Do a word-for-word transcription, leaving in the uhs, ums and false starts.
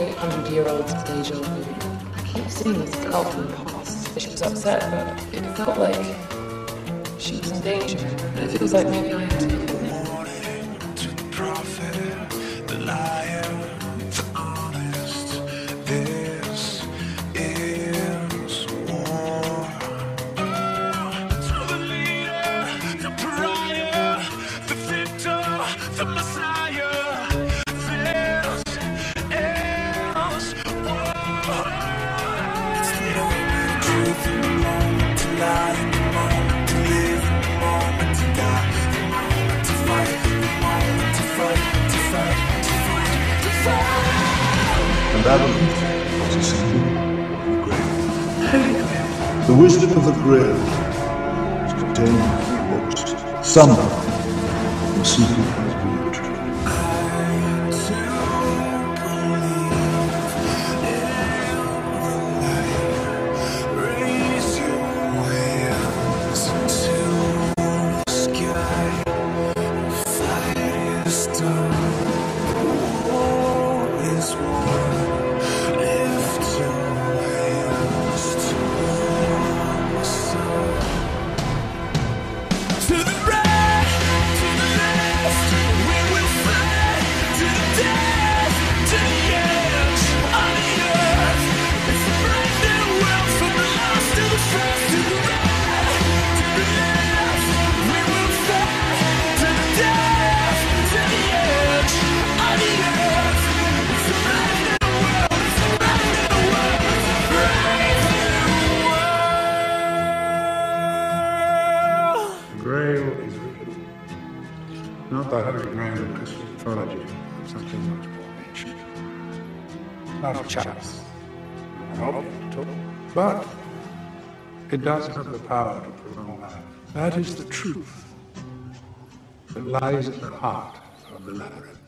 eight hundred year old stage old food. I keep seeing this girl from the past. She was upset, but it felt like she was in danger. And it feels like maybe I have to. Warning to the prophet, the liar, the honest. This is war. To the leader, the pariah, the victor, the messiah. And Labyrinth was a symbol of the grave. The wisdom of the grave was contained in the books. Someone will seek it as being true. Not the Holy Grail of Christian mythology, something much more ancient. Not a chalice, an object at all, but it does have the power to prolong life. That is the truth that lies at the heart of the labyrinth.